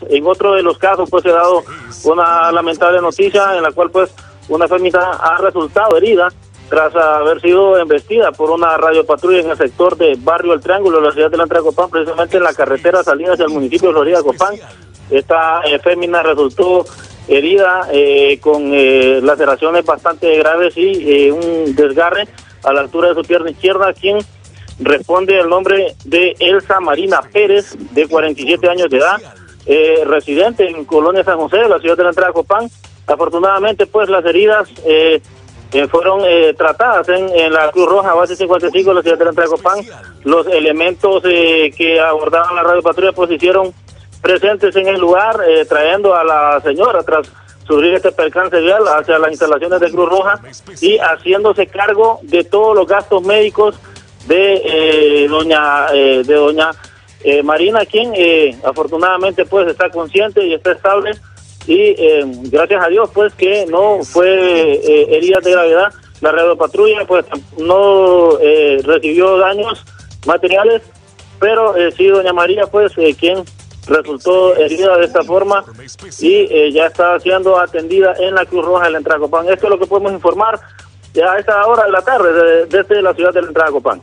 En otro de los casos, pues, se ha dado una lamentable noticia en la cual, pues, una feminista ha resultado herida tras haber sido embestida por una radiopatrulla en el sector de Barrio El Triángulo, la ciudad de La Entrada de Copán, precisamente en la carretera salida hacia el municipio de Florida de Copán. Esta fémina resultó herida con laceraciones bastante graves y un desgarre a la altura de su pierna izquierda, quien responde al nombre de Elsa Marina Pérez, de 47 años de edad, residente en Colonia San José, la ciudad de La Entrada de Copán. Afortunadamente, pues, las heridas fueron tratadas en la Cruz Roja, base 55 de la ciudad de La Entrada de Copán. Los elementos que abordaban la radiopatrulla, pues, se hicieron presentes en el lugar, trayendo a la señora tras sufrir este percance vial hacia las instalaciones de Cruz Roja y haciéndose cargo de todos los gastos médicos de doña Marina, quien afortunadamente, pues, está consciente y está estable, y gracias a Dios, pues, que no fue herida de gravedad. La radiopatrulla, pues, no recibió daños materiales, pero sí doña María, pues, quien resultó herida de esta forma, y ya está siendo atendida en la Cruz Roja de La Entrada de Copán. Esto es lo que podemos informar ya a esta hora de la tarde desde la ciudad de La Entrada de Copán.